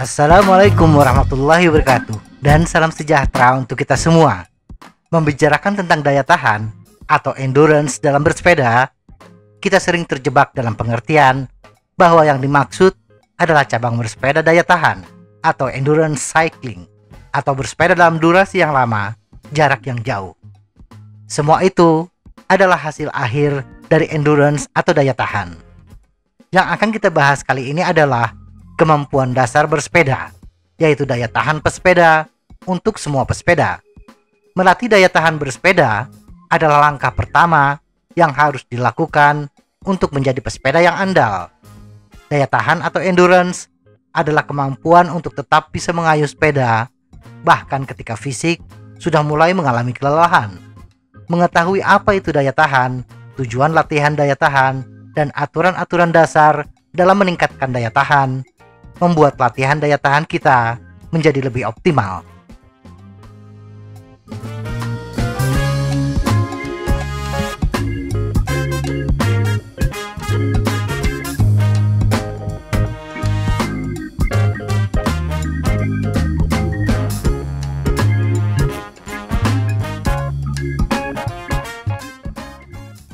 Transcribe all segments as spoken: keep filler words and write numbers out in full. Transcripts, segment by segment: Assalamualaikum warahmatullahi wabarakatuh, dan salam sejahtera untuk kita semua. Membicarakan tentang daya tahan atau endurance dalam bersepeda, kita sering terjebak dalam pengertian bahwa yang dimaksud adalah cabang bersepeda daya tahan atau endurance cycling, atau bersepeda dalam durasi yang lama, jarak yang jauh. Semua itu adalah hasil akhir dari endurance atau daya tahan. Yang akan kita bahas kali ini adalah kemampuan dasar bersepeda, yaitu daya tahan pesepeda untuk semua pesepeda. Melatih daya tahan bersepeda adalah langkah pertama yang harus dilakukan untuk menjadi pesepeda yang andal. Daya tahan atau endurance adalah kemampuan untuk tetap bisa mengayuh sepeda bahkan ketika fisik sudah mulai mengalami kelelahan. Mengetahui apa itu daya tahan, tujuan latihan daya tahan, dan aturan-aturan dasar dalam meningkatkan daya tahan membuat latihan daya tahan kita menjadi lebih optimal.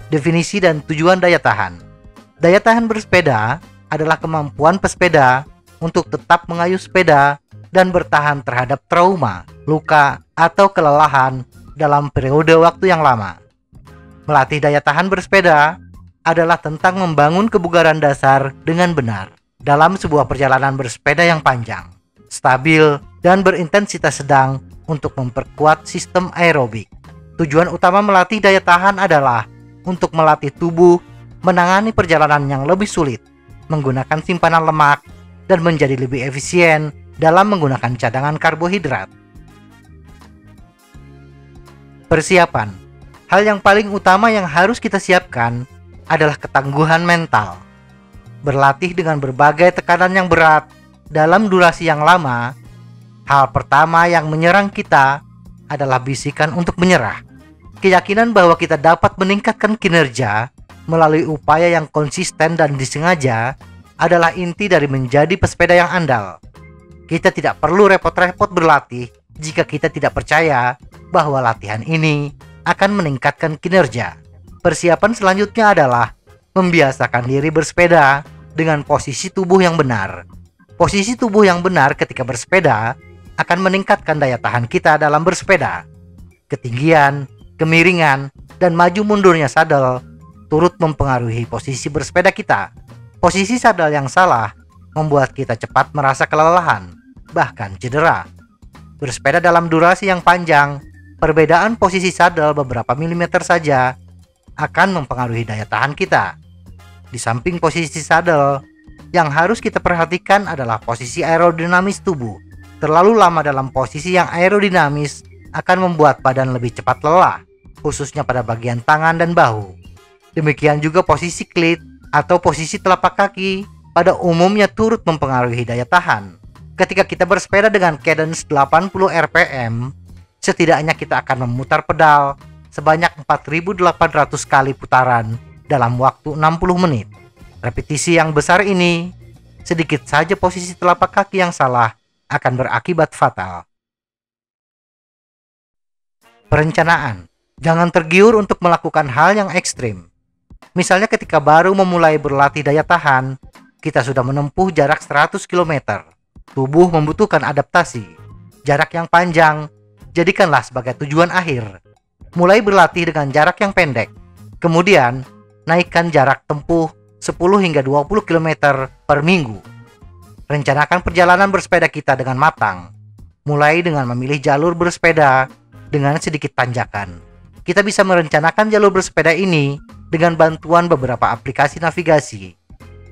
Definisi dan tujuan daya tahan. Daya tahan bersepeda adalah kemampuan pesepeda untuk tetap mengayuh sepeda dan bertahan terhadap trauma, luka, atau kelelahan dalam periode waktu yang lama. Melatih daya tahan bersepeda adalah tentang membangun kebugaran dasar dengan benar dalam sebuah perjalanan bersepeda yang panjang, stabil, dan berintensitas sedang untuk memperkuat sistem aerobik. Tujuan utama melatih daya tahan adalah untuk melatih tubuh menangani perjalanan yang lebih sulit, menggunakan simpanan lemak, dan menjadi lebih efisien dalam menggunakan cadangan karbohidrat. Persiapan. Hal yang paling utama yang harus kita siapkan adalah ketangguhan mental. Berlatih dengan berbagai tekanan yang berat dalam durasi yang lama, hal pertama yang menyerang kita adalah bisikan untuk menyerah. Keyakinan bahwa kita dapat meningkatkan kinerja melalui upaya yang konsisten dan disengaja adalah inti dari menjadi pesepeda yang andal. Kita tidak perlu repot-repot berlatih jika kita tidak percaya bahwa latihan ini akan meningkatkan kinerja. Persiapan selanjutnya adalah membiasakan diri bersepeda dengan posisi tubuh yang benar. Posisi tubuh yang benar ketika bersepeda akan meningkatkan daya tahan kita dalam bersepeda. Ketinggian, kemiringan, dan maju mundurnya sadel turut mempengaruhi posisi bersepeda kita. Posisi sadel yang salah membuat kita cepat merasa kelelahan, bahkan cedera. Bersepeda dalam durasi yang panjang, perbedaan posisi sadel beberapa milimeter saja akan mempengaruhi daya tahan kita. Di samping posisi sadel, yang harus kita perhatikan adalah posisi aerodinamis tubuh. Terlalu lama dalam posisi yang aerodinamis akan membuat badan lebih cepat lelah, khususnya pada bagian tangan dan bahu. Demikian juga posisi klit atau posisi telapak kaki pada umumnya turut mempengaruhi daya tahan. Ketika kita bersepeda dengan cadence delapan puluh R P M, setidaknya kita akan memutar pedal sebanyak empat ribu delapan ratus kali putaran dalam waktu enam puluh menit. Repetisi yang besar ini, sedikit saja posisi telapak kaki yang salah akan berakibat fatal. Perencanaan. Jangan tergiur untuk melakukan hal yang ekstrim. Misalnya ketika baru memulai berlatih daya tahan, kita sudah menempuh jarak seratus kilometer. Tubuh membutuhkan adaptasi. Jarak yang panjang, jadikanlah sebagai tujuan akhir. Mulai berlatih dengan jarak yang pendek. Kemudian, naikkan jarak tempuh sepuluh hingga dua puluh kilometer per minggu. Rencanakan perjalanan bersepeda kita dengan matang. Mulai dengan memilih jalur bersepeda dengan sedikit tanjakan. Kita bisa merencanakan jalur bersepeda ini dengan bantuan beberapa aplikasi navigasi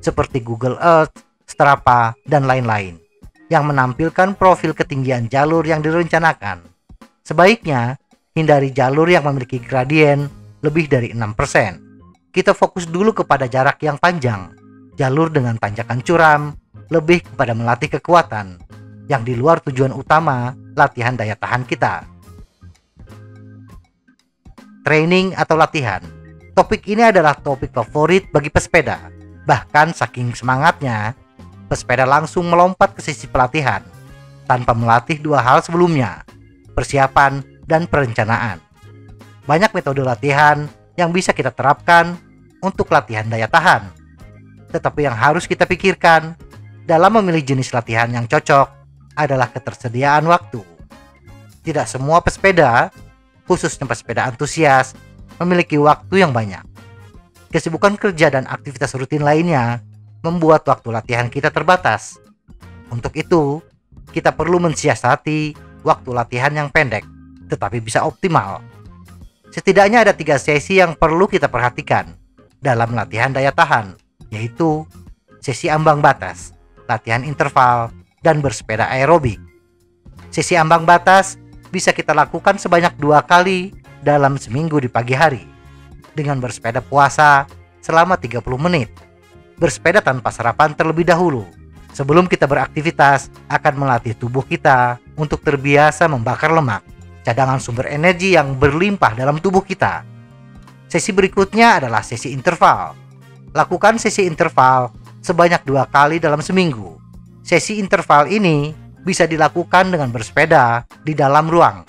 seperti Google Earth, Strava, dan lain-lain yang menampilkan profil ketinggian jalur yang direncanakan. Sebaiknya, hindari jalur yang memiliki gradien lebih dari enam persen. Kita fokus dulu kepada jarak yang panjang, jalur dengan tanjakan curam, lebih kepada melatih kekuatan yang di luar tujuan utama latihan daya tahan kita. Training atau latihan. Topik ini adalah topik favorit bagi pesepeda. Bahkan saking semangatnya, pesepeda langsung melompat ke sisi pelatihan tanpa melatih dua hal sebelumnya, persiapan dan perencanaan. Banyak metode latihan yang bisa kita terapkan untuk latihan daya tahan. Tetapi yang harus kita pikirkan dalam memilih jenis latihan yang cocok adalah ketersediaan waktu. Tidak semua pesepeda, khususnya pesepeda antusias, memiliki waktu yang banyak. Kesibukan kerja dan aktivitas rutin lainnya membuat waktu latihan kita terbatas. Untuk itu, kita perlu mensiasati waktu latihan yang pendek, tetapi bisa optimal. Setidaknya ada tiga sesi yang perlu kita perhatikan dalam latihan daya tahan, yaitu sesi ambang batas, latihan interval, dan bersepeda aerobik. Sesi ambang batas bisa kita lakukan sebanyak dua kali dalam seminggu di pagi hari, dengan bersepeda puasa selama tiga puluh menit. Bersepeda tanpa sarapan terlebih dahulu, sebelum kita beraktivitas akan melatih tubuh kita untuk terbiasa membakar lemak, cadangan sumber energi yang berlimpah dalam tubuh kita. Sesi berikutnya adalah sesi interval. Lakukan sesi interval sebanyak dua kali dalam seminggu. Sesi interval ini bisa dilakukan dengan bersepeda di dalam ruang.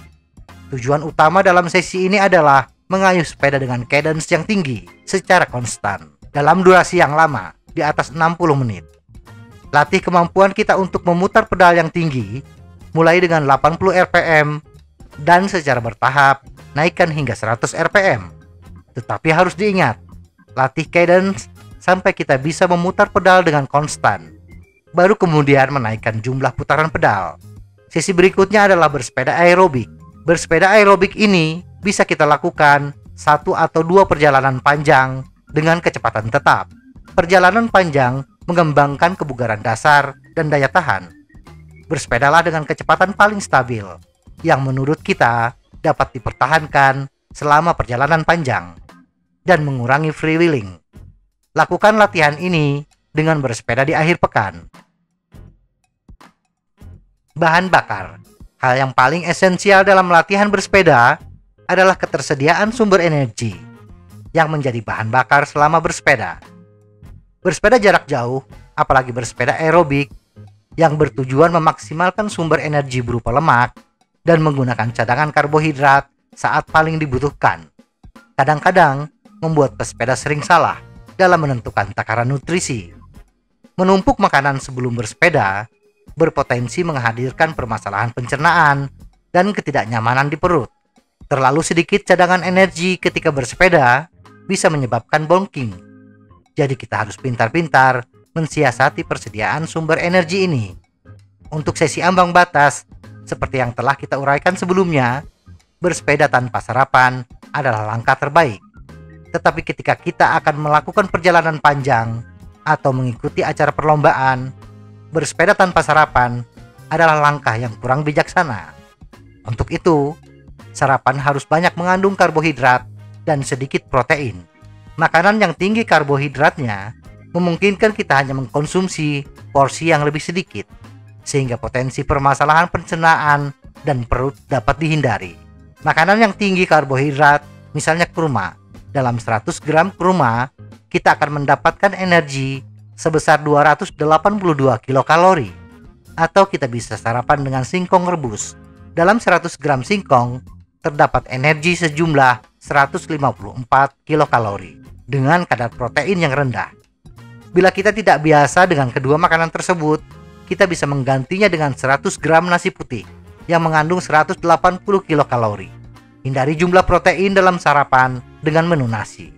Tujuan utama dalam sesi ini adalah mengayuh sepeda dengan cadence yang tinggi secara konstan dalam durasi yang lama, di atas enam puluh menit. Latih kemampuan kita untuk memutar pedal yang tinggi, mulai dengan delapan puluh R P M dan secara bertahap naikkan hingga seratus R P M. Tetapi harus diingat, latih cadence sampai kita bisa memutar pedal dengan konstan, baru kemudian menaikkan jumlah putaran pedal. Sesi berikutnya adalah bersepeda aerobik. Bersepeda aerobik ini bisa kita lakukan satu atau dua perjalanan panjang dengan kecepatan tetap. Perjalanan panjang mengembangkan kebugaran dasar dan daya tahan. Bersepedalah dengan kecepatan paling stabil yang menurut kita dapat dipertahankan selama perjalanan panjang dan mengurangi freewheeling. Lakukan latihan ini dengan bersepeda di akhir pekan. Bahan bakar. Hal yang paling esensial dalam latihan bersepeda adalah ketersediaan sumber energi yang menjadi bahan bakar selama bersepeda. Bersepeda jarak jauh, apalagi bersepeda aerobik, yang bertujuan memaksimalkan sumber energi berupa lemak dan menggunakan cadangan karbohidrat saat paling dibutuhkan, kadang-kadang membuat pesepeda sering salah dalam menentukan takaran nutrisi. Menumpuk makanan sebelum bersepeda berpotensi menghadirkan permasalahan pencernaan dan ketidaknyamanan di perut. Terlalu sedikit cadangan energi ketika bersepeda bisa menyebabkan bonking. Jadi kita harus pintar-pintar mensiasati persediaan sumber energi ini. Untuk sesi ambang batas, seperti yang telah kita uraikan sebelumnya, bersepeda tanpa sarapan adalah langkah terbaik. Tetapi ketika kita akan melakukan perjalanan panjang atau mengikuti acara perlombaan, bersepeda tanpa sarapan adalah langkah yang kurang bijaksana. Untuk itu, sarapan harus banyak mengandung karbohidrat dan sedikit protein. Makanan yang tinggi karbohidratnya memungkinkan kita hanya mengkonsumsi porsi yang lebih sedikit, sehingga potensi permasalahan pencernaan dan perut dapat dihindari. Makanan yang tinggi karbohidrat, misalnya kurma. Dalam seratus gram kurma, kita akan mendapatkan energi sebesar dua ratus delapan puluh dua kilokalori, atau kita bisa sarapan dengan singkong rebus. Dalam seratus gram singkong terdapat energi sejumlah seratus lima puluh empat kilokalori dengan kadar protein yang rendah. Bila kita tidak biasa dengan kedua makanan tersebut, kita bisa menggantinya dengan seratus gram nasi putih yang mengandung seratus delapan puluh kilokalori. Hindari jumlah protein dalam sarapan dengan menu nasi.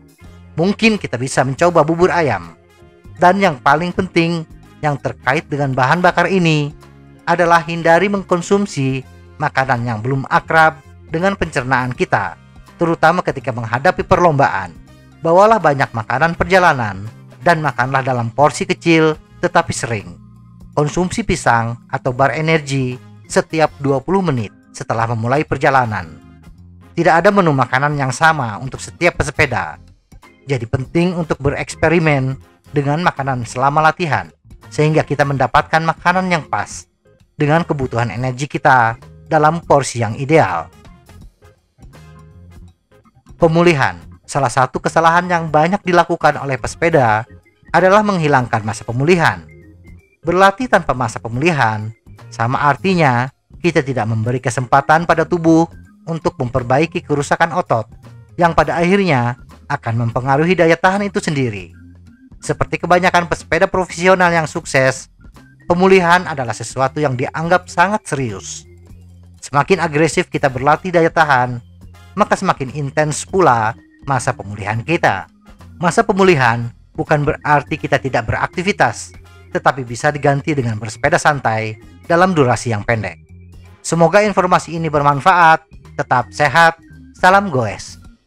Mungkin kita bisa mencoba bubur ayam. Dan yang paling penting yang terkait dengan bahan bakar ini adalah hindari mengkonsumsi makanan yang belum akrab dengan pencernaan kita, terutama ketika menghadapi perlombaan. Bawalah banyak makanan perjalanan dan makanlah dalam porsi kecil tetapi sering. Konsumsi pisang atau bar energi setiap dua puluh menit setelah memulai perjalanan. Tidak ada menu makanan yang sama untuk setiap pesepeda. Jadi penting untuk bereksperimen dengan makanan selama latihan, sehingga kita mendapatkan makanan yang pas dengan kebutuhan energi kita dalam porsi yang ideal. Pemulihan. Salah satu kesalahan yang banyak dilakukan oleh pesepeda adalah menghilangkan masa pemulihan. Berlatih tanpa masa pemulihan sama artinya kita tidak memberi kesempatan pada tubuh untuk memperbaiki kerusakan otot yang pada akhirnya akan mempengaruhi daya tahan itu sendiri. Seperti kebanyakan pesepeda profesional yang sukses, pemulihan adalah sesuatu yang dianggap sangat serius. Semakin agresif kita berlatih daya tahan, maka semakin intens pula masa pemulihan kita. Masa pemulihan bukan berarti kita tidak beraktivitas, tetapi bisa diganti dengan bersepeda santai dalam durasi yang pendek. Semoga informasi ini bermanfaat. Tetap sehat. Salam Goes.